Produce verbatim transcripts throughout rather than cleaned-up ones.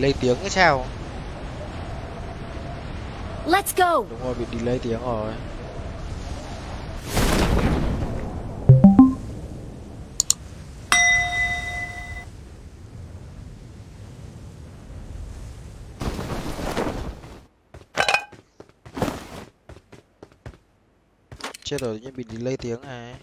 delay tiếng hay sao? Let's go. Đúng rồi, bị delay tiếng rồi. Chết rồi, nhưng bị delay tiếng này.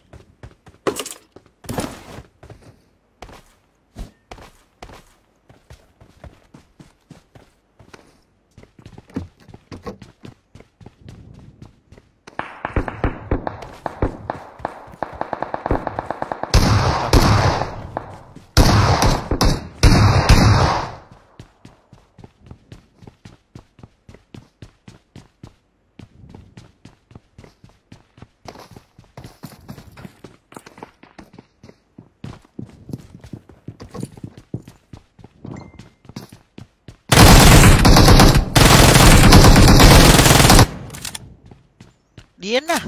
Điên à.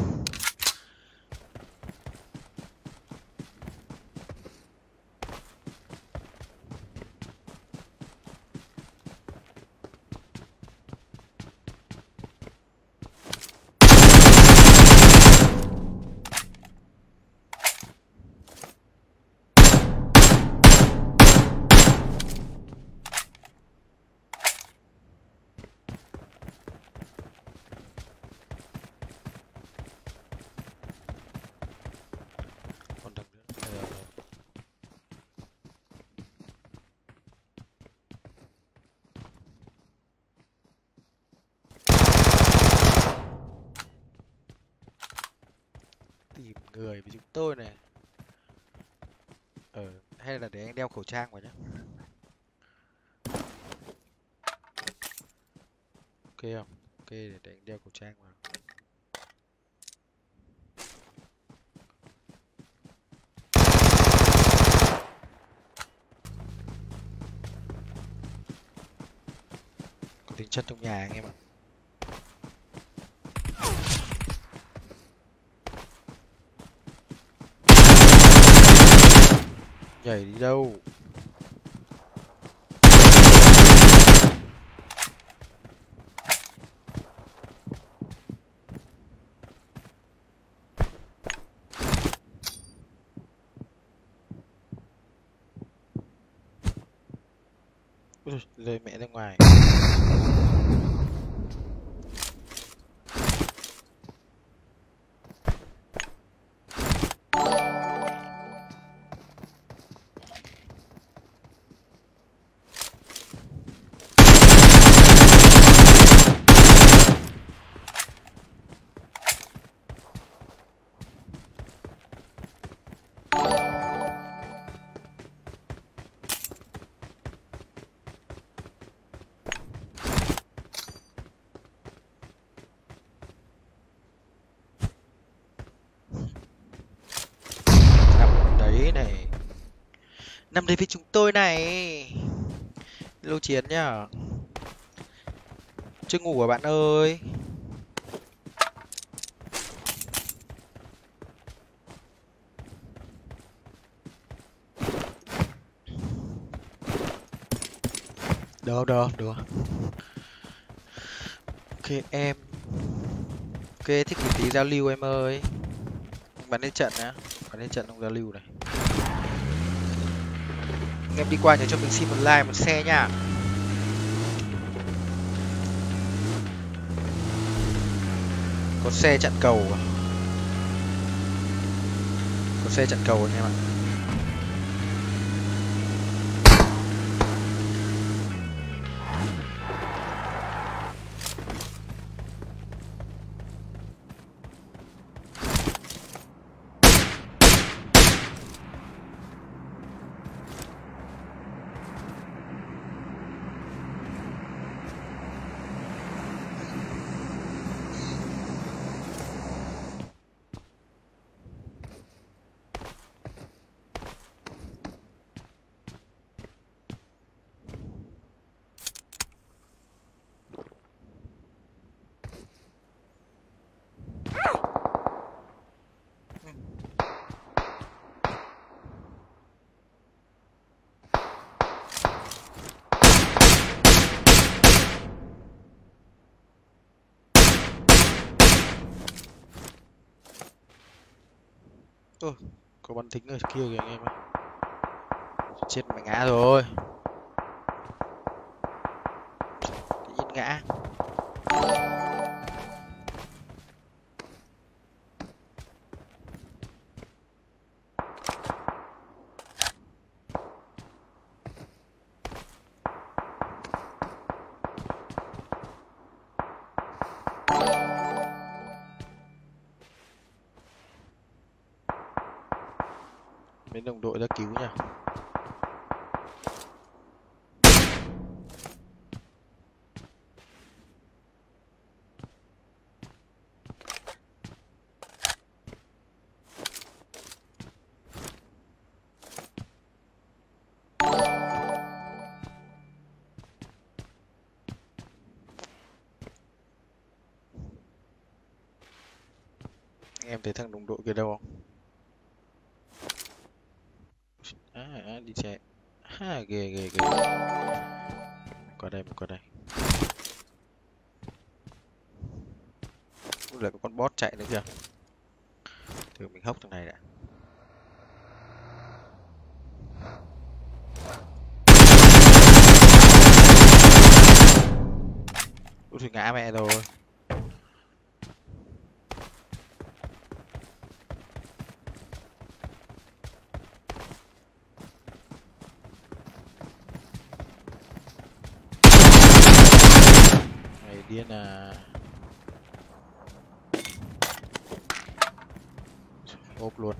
Người với chúng tôi này. Ờ, hay là để anh đeo khẩu trang vào nhé. Ok không? Ok, để, để anh đeo khẩu trang vào. Có tính chất trong nhà anh em ạ. Nhảy đi đâu? Ui, rơi mẹ ra ngoài. Nằm đây với chúng tôi này. Lô chiến nhá. Chưa ngủ à bạn ơi. Được, được, được. Ok em. Ok, thích một tí giao lưu em ơi. Bắn lên trận nhá. Bắn lên trận không giao lưu này. Em đi qua nhớ cho mình xin một like, một share nha. Có xe chặn cầu. Có xe chặn cầu anh em ạ. Ơ, có bắn thính ở kia kìa anh em ơi. Chết mày ngã rồi. Tự nhiên ngã. Mấy đồng đội đã cứu nha. Em thấy thằng đồng đội kia đâu không? À, đi chạy. Ha, ghê ghê ghê. Qua đây, qua đây. Ui, lại có con boss chạy nữa kìa. Thử mình hốc thằng này đã. Ui, thì ngã mẹ rồi. Điên à. Ốp luôn.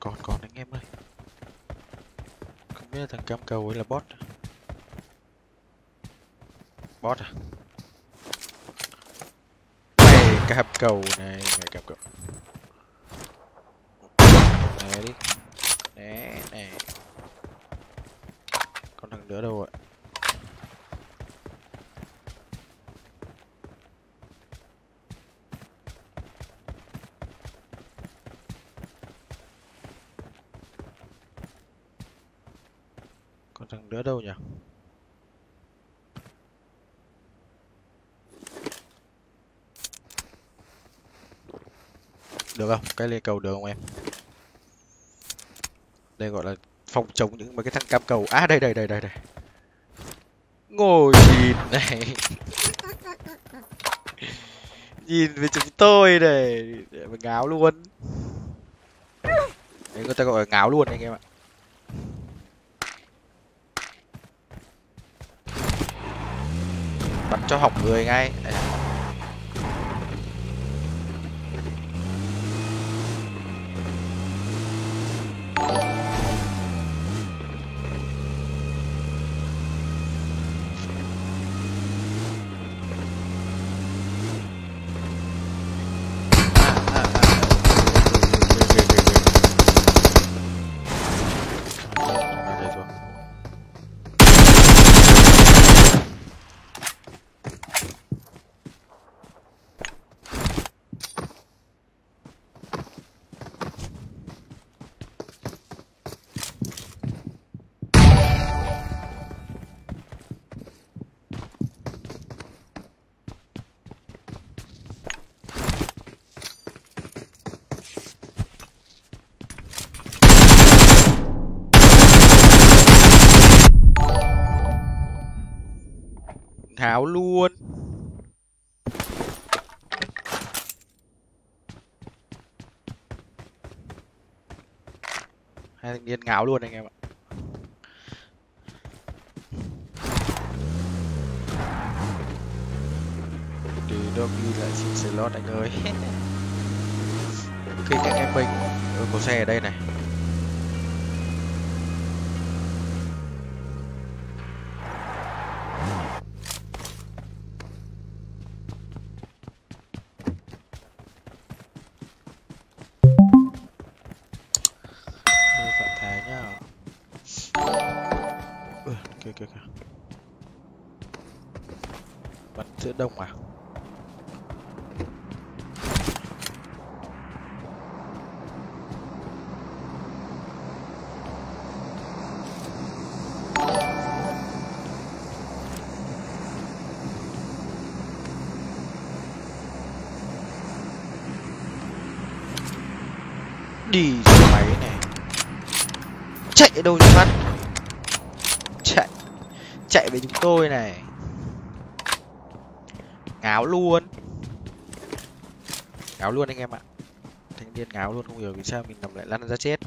Còn còn anh em ơi, không biết là thằng cam cầu ấy là bot bot à? Mày cam cầu này, mày cam cầu này đi nè nè. Con thằng nữa đâu ạ? Còn thằng đứa đâu nhỉ? Được không? Cái lê cầu được không em? Đây gọi là phòng chống những mà cái thằng cam cầu. Á, à, đây đây đây đây đây. Ngồi nhìn này. Nhìn về chúng tôi này, để mà ngáo luôn. Đấy, người ta gọi là ngáo luôn anh em ạ. Bắn cho hỏng người ngay. Đấy. Háo luôn. Hai thanh niên ngáo luôn anh em ạ. Từ đâu đi lại xin slot anh ơi. Ok các em mình. Ừ, có xe ở đây này. Kìa kìa kìa. Bắn giữa đông à? Đi xe máy này. Chạy ở đâu cho mắt. Chạy. Chạy về chúng tôi này. Ngáo luôn. Ngáo luôn anh em ạ. Thanh niên ngáo luôn, không hiểu vì sao mình nằm lại lăn ra chết.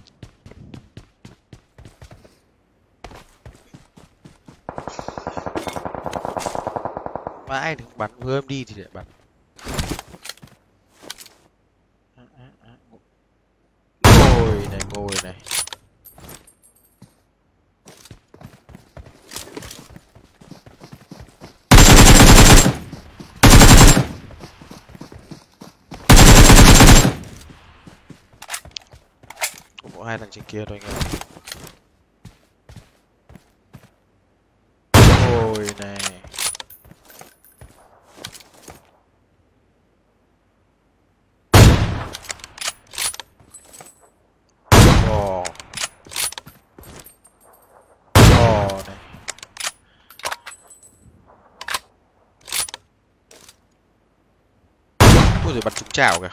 Mãi thì bắn vừa em đi thì để bắn. Này. Có bộ hai thằng trên kia thôi anh em. Ôi này. Ôi giời, bắn trúng chảo kìa.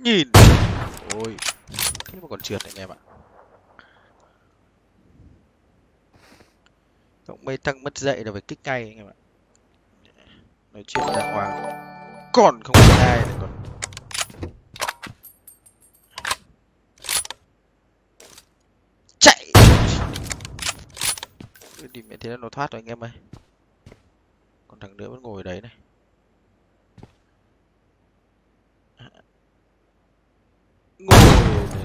Nhìn. Ôi, thế mà còn trượt anh em ạ. Cộng mấy thằng mất dậy là phải kích ngay anh em ạ. Nói chuyện đàng hoàng. Còn không có ai này còn. Thì mẹ thế nó thoát rồi anh em ơi. Còn thằng nữa vẫn ngồi ở đấy này. Ngồi này,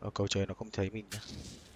Ở cầu trời nó không thấy mình nữa.